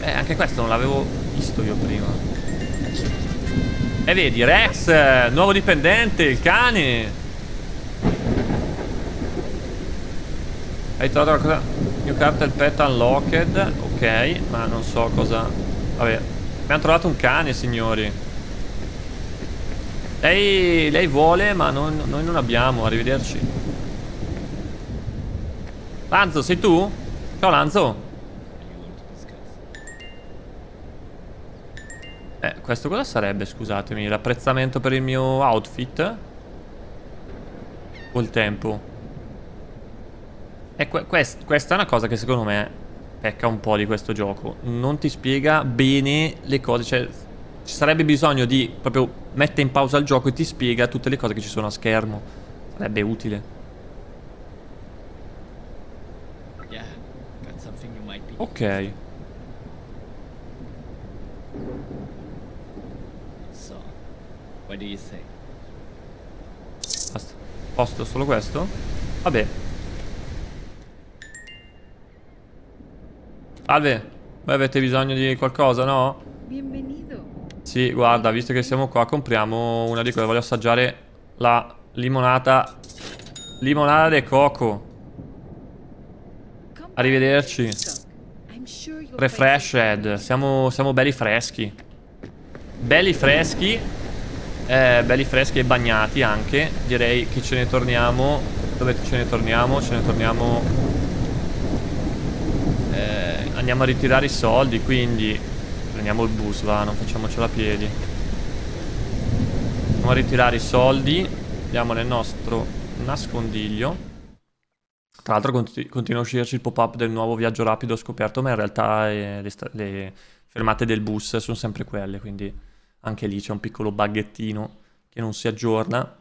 eh, anche questo non l'avevo visto io prima. E eh, vedi, Rex, nuovo dipendente, il cane. Hai trovato qualcosa? New Cartel Pet Unlocked. Ok, ma non so cosa. Vabbè, abbiamo trovato un cane, signori. Lei, lei vuole, ma non, noi non abbiamo. Arrivederci. Lanzo, sei tu? Ciao Lanzo. Eh, questo cosa sarebbe, scusatemi? L'apprezzamento per il mio outfit? O il tempo? E quest, questa è una cosa che secondo me pecca un po' di questo gioco. Non ti spiega bene le cose. Cioè, ci sarebbe bisogno di proprio mettere in pausa il gioco e ti spiega tutte le cose che ci sono a schermo. Sarebbe utile. Ok. Basta. Posto solo questo? Vabbè. Salve, voi avete bisogno di qualcosa, no? Benvenuto. Sì, guarda, visto che siamo qua, compriamo una di quelle. Voglio assaggiare la limonata. Limonata de coco. Arrivederci. Refreshed. Siamo, siamo belli freschi. Belli freschi. Eh, belli freschi e bagnati anche. Direi che ce ne torniamo. Dove ce ne torniamo? Ce ne torniamo... andiamo a ritirare i soldi, quindi prendiamo il bus, va, non facciamocela a piedi. Andiamo a ritirare i soldi, andiamo nel nostro nascondiglio. Tra l'altro continu continua a uscirci il pop-up del nuovo viaggio rapido scoperto, ma in realtà eh, le, le fermate del bus sono sempre quelle, quindi anche lì c'è un piccolo buggettino che non si aggiorna.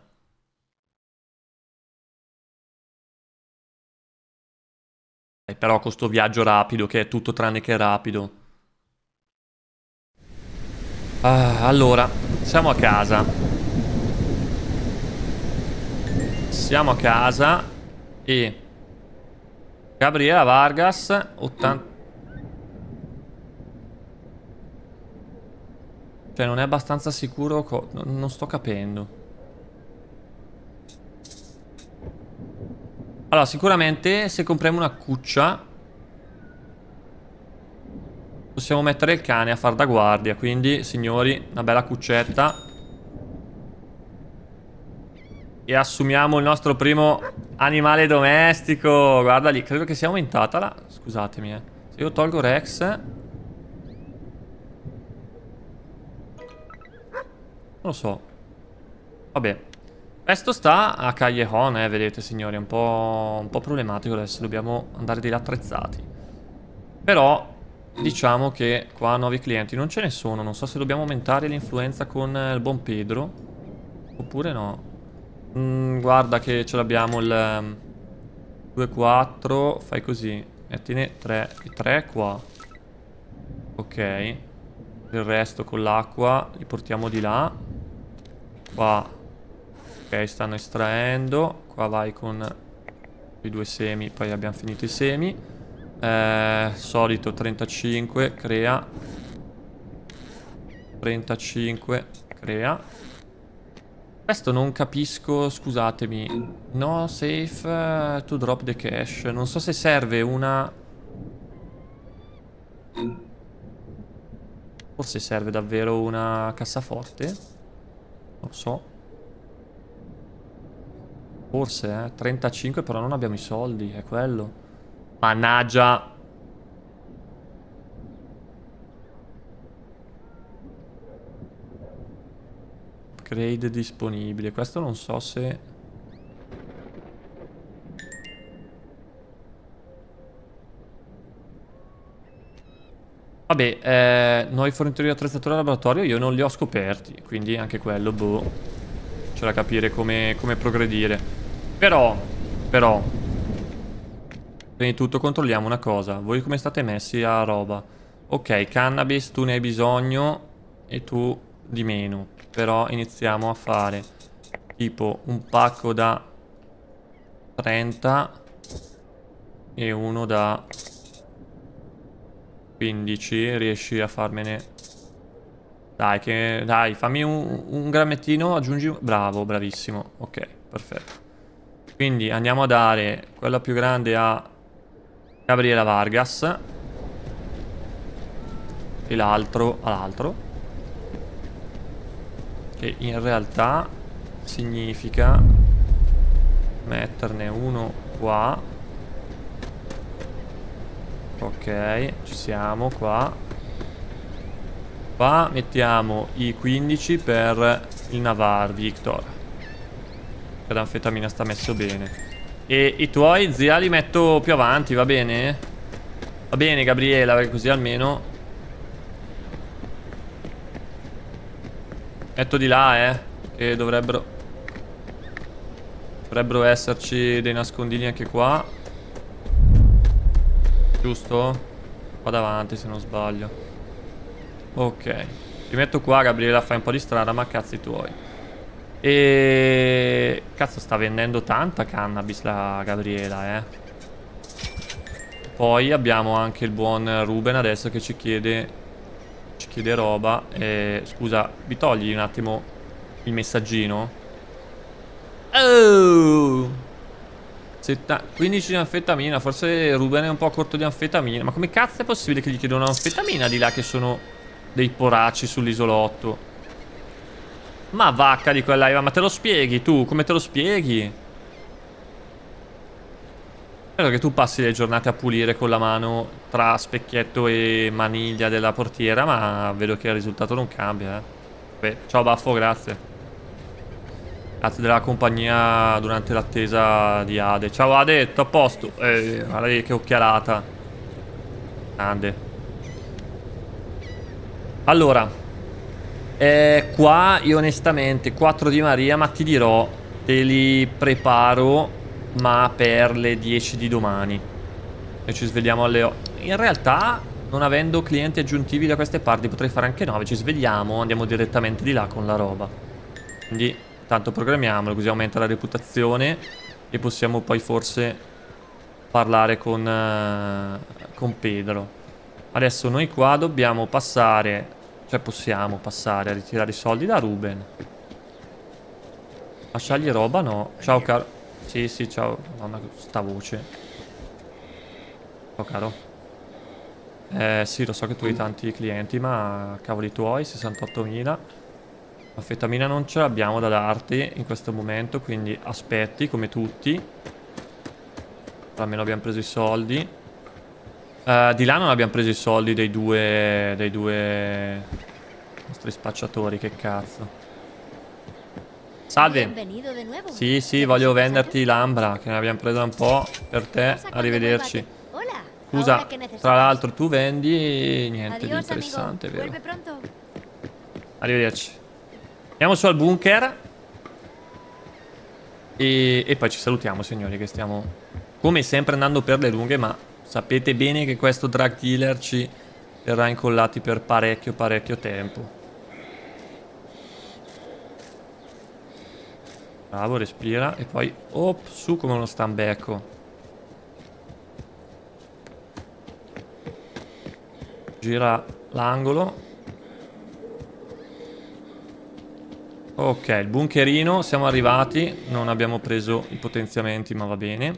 Però con sto viaggio rapido che è tutto tranne che rapido. Ah, allora, siamo a casa. Siamo a casa e Gabriela Vargas ottanta. Cioè non è abbastanza sicuro, co... non sto capendo. Allora, sicuramente se compriamo una cuccia possiamo mettere il cane a far da guardia. Quindi, signori, una bella cuccetta. E assumiamo il nostro primo animale domestico. Guarda lì, credo che sia aumentata la... Scusatemi, eh. Se io tolgo Rex... Non lo so. Vabbè. Questo sta a Callejón, eh, vedete signori. È un po', un po' problematico adesso. Dobbiamo andare di là attrezzati. Però... Diciamo che qua nuovi clienti non ce ne sono. Non so se dobbiamo aumentare l'influenza con il buon Pedro oppure no. mm, Guarda che ce l'abbiamo il due quattro. Fai così. Mettine tre e tre qua. Ok. Il resto con l'acqua li portiamo di là. Qua. Ok, stanno estraendo. Qua vai con i due semi. Poi abbiamo finito i semi. Eh, solito trentacinque, crea trentacinque, crea. Questo non capisco, scusatemi. No safe to drop the cash. Non so se serve una... Forse serve davvero una cassaforte. Non so. Forse, eh, trentacinque però non abbiamo i soldi, è quello. Mannaggia. Upgrade disponibile. Questo non so se... Vabbè, eh, nuovi fornitori di attrezzatura laboratorio io non li ho scoperti. Quindi anche quello, boh. C'è da capire come, come progredire. Però, però... Prima di tutto controlliamo una cosa. Voi come state messi a roba? Ok, cannabis tu ne hai bisogno e tu di meno. Però iniziamo a fare tipo un pacco da trenta e uno da quindici. Riesci a farmene... Dai, che... Dai, fammi un, un grammettino, aggiungi... Bravo, bravissimo. Ok, perfetto. Quindi andiamo a dare quella più grande a... Gabriela Vargas e l'altro all'altro, che in realtà significa metterne uno qua. Ok, ci siamo qua. Qua mettiamo i quindici per il Navarro Victor, che l'anfetamina sta messo bene. E i tuoi, zia, li metto più avanti, va bene? Va bene, Gabriela, perché così almeno... Metto di là, eh, che dovrebbero... Dovrebbero esserci dei nascondini anche qua. Giusto? Qua davanti, se non sbaglio. Ok. Li metto qua, Gabriela, fai un po' di strada, ma cazzi tuoi. E... Cazzo, sta vendendo tanta cannabis la Gabriela, eh. Poi abbiamo anche il buon Ruben adesso che ci chiede... Ci chiede roba. E... Scusa, mi togli un attimo il messaggino? Oh! Setta... quindici di anfetamina. Forse Ruben è un po' corto di anfetamina. Ma come cazzo è possibile che gli chiedano anfetamina di là che sono dei poracci sull'isolotto? Ma vacca di quell'aiva, ma te lo spieghi tu? Come te lo spieghi? Spero che tu passi le giornate a pulire con la mano tra specchietto e maniglia della portiera, ma vedo che il risultato non cambia, eh. Beh, ciao Baffo, grazie. Grazie della compagnia durante l'attesa di Ade. Ciao Ade, tutto a posto? Eh, guarda che occhialata. Grande. Allora... Eh, qua io onestamente quattro di Maria, ma ti dirò, te li preparo, ma per le dieci di domani. E ci svegliamo alle otto. In realtà, non avendo clienti aggiuntivi da queste parti, potrei fare anche nove. Ci svegliamo, andiamo direttamente di là con la roba. Quindi, tanto programmiamolo, così aumenta la reputazione. E possiamo poi forse parlare con, eh, con Pedro. Adesso noi qua dobbiamo passare... Cioè possiamo passare a ritirare i soldi da Ruben. Lasciargli roba no. Ciao caro. Sì sì ciao. Madonna sta voce. Ciao caro. Eh sì, lo so che tu hai tanti clienti, ma cavoli tuoi, sessantottomila. L'affettamina non ce l'abbiamo da darti in questo momento, quindi aspetti come tutti. Almeno abbiamo preso i soldi. Uh, di là non abbiamo preso i soldi dei due... dei due... nostri spacciatori, che cazzo. Salve. Sì, sì, voglio venderti l'ambra, che ne abbiamo presa un po' per te. Arrivederci. Scusa, tra l'altro tu vendi... niente di interessante, vero? Arrivederci. Andiamo su al bunker e, e poi ci salutiamo, signori, che stiamo come sempre andando per le lunghe, ma sapete bene che questo drug dealer ci terrà incollati per parecchio parecchio tempo. Bravo, respira e poi op, su come uno stambecco. Gira l'angolo. Ok, il bunkerino, siamo arrivati, non abbiamo preso i potenziamenti, ma va bene.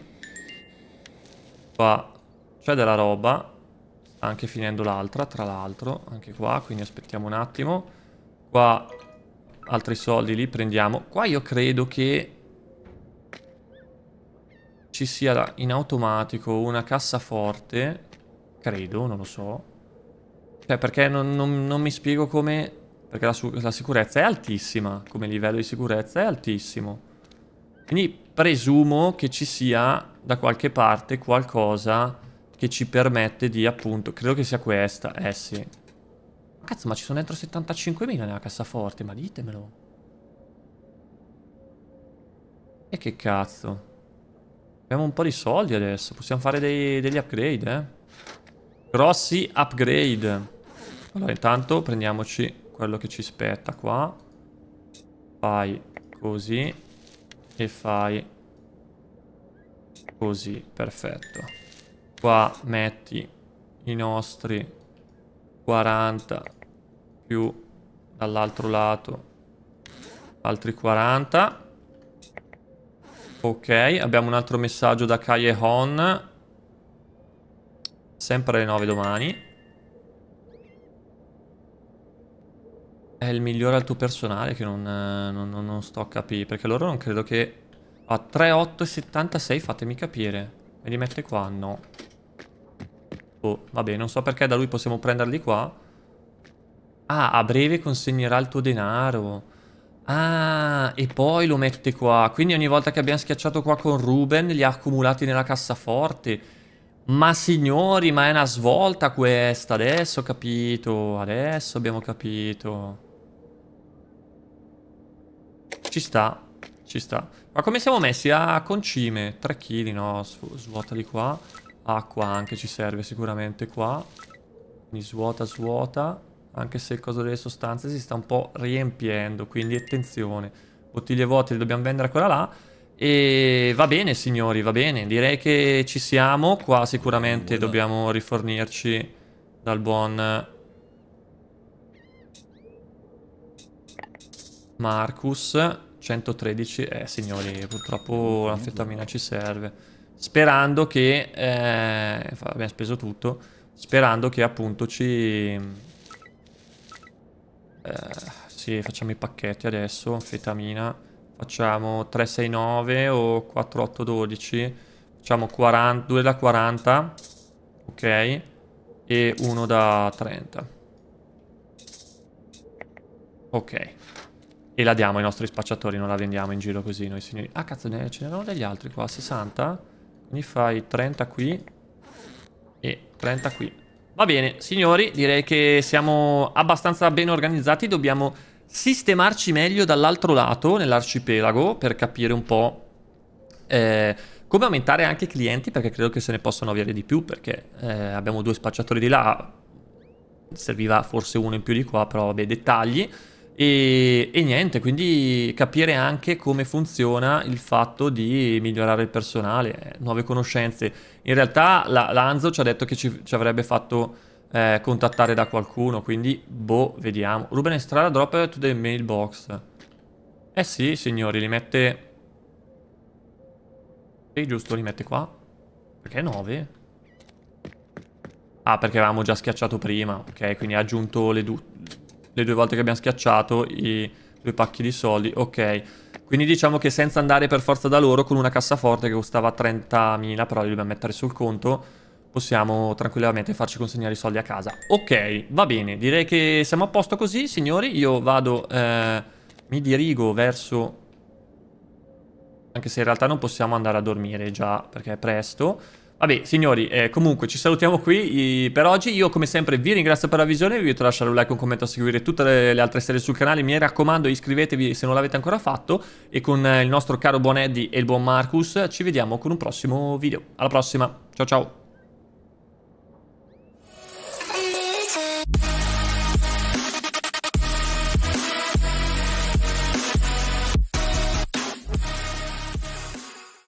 Qua c'è della roba, sta anche finendo l'altra, tra l'altro, anche qua, quindi aspettiamo un attimo. Qua altri soldi li prendiamo. Qua io credo che ci sia in automatico una cassaforte, credo, non lo so. Cioè, perché non, non, non mi spiego come... Perché la, la sicurezza è altissima, come livello di sicurezza è altissimo. Quindi presumo che ci sia da qualche parte qualcosa che ci permette di, appunto, credo che sia questa, eh sì. Cazzo, ma ci sono dentro settantacinquemila nella cassaforte, ma ditemelo. E che cazzo. Abbiamo un po' di soldi adesso, possiamo fare dei, degli upgrade, eh. Grossi upgrade. Allora, intanto prendiamoci... quello che ci spetta qua. Fai così e fai così, perfetto. Qua metti i nostri quaranta più dall'altro lato altri quaranta. Ok, abbiamo un altro messaggio da Callejón, sempre alle nove domani. È il migliore al tuo personale che non, non, non, non sto a capire. Perché loro non credo che... a tre otto e settantasei, fatemi capire. Me li mette qua? No. Oh, vabbè, non so perché da lui possiamo prenderli qua. Ah, a breve consegnerà il tuo denaro. Ah, e poi lo mette qua. Quindi ogni volta che abbiamo schiacciato qua con Ruben li ha accumulati nella cassaforte. Ma signori, ma è una svolta questa. Adesso ho capito. Adesso abbiamo capito. Ci sta, ci sta. Ma come siamo messi? Ah, concime, tre chili, no, svuotali qua. Acqua anche ci serve sicuramente qua. Quindi svuota, svuota. Anche se il coso delle sostanze si sta un po' riempiendo, quindi attenzione. Bottiglie vuote le dobbiamo vendere quella là. E va bene, signori, va bene. Direi che ci siamo. Qua sicuramente dobbiamo rifornirci dal buon Marcus. Centotredici. Eh, signori, purtroppo l'anfetamina ci serve. Sperando che... Eh, abbiamo speso tutto. Sperando che appunto ci... Eh, sì, facciamo i pacchetti adesso. Anfetamina. Facciamo tre sei nove o quattro otto dodici. Facciamo quaranta, due da quaranta. Ok. E uno da trenta. Ok. E la diamo ai nostri spacciatori. Non la vendiamo in giro così noi, signori. Ah cazzo, ne, ce n'erano degli altri qua. sessanta. Quindi fai trenta qui e trenta qui. Va bene, signori. Direi che siamo abbastanza ben organizzati. Dobbiamo... sistemarci meglio dall'altro lato nell'arcipelago per capire un po' eh, come aumentare anche i clienti, perché credo che se ne possano avere di più, perché eh, abbiamo due spacciatori di là, serviva forse uno in più di qua, però vabbè, dettagli e, e niente, quindi capire anche come funziona il fatto di migliorare il personale, eh, nuove conoscenze. In realtà la, Lanzo ci ha detto che ci, ci avrebbe fatto Eh, contattare da qualcuno, quindi boh, vediamo. Ruben Estrada drop to the mailbox. Eh sì, signori, li mette. E giusto, li mette qua. Perché nove? Ah, perché avevamo già schiacciato prima. Ok, quindi ha aggiunto le, du... le due volte che abbiamo schiacciato i... Due pacchi di soldi, ok. Quindi diciamo che senza andare per forza da loro, con una cassaforte che costava trentamila, però li dobbiamo mettere sul conto, possiamo tranquillamente farci consegnare i soldi a casa. Ok, va bene, direi che siamo a posto così, signori. Io vado, eh, mi dirigo verso... Anche se in realtà non possiamo andare a dormire già, perché è presto. Vabbè, signori, eh, comunque ci salutiamo qui eh, per oggi. Io come sempre vi ringrazio per la visione, vi invito a lasciare un like, un commento, a seguire tutte le, le altre serie sul canale. Mi raccomando, iscrivetevi se non l'avete ancora fatto. E con eh, il nostro caro buon Eddie e il buon Marcus ci vediamo con un prossimo video. Alla prossima, ciao ciao!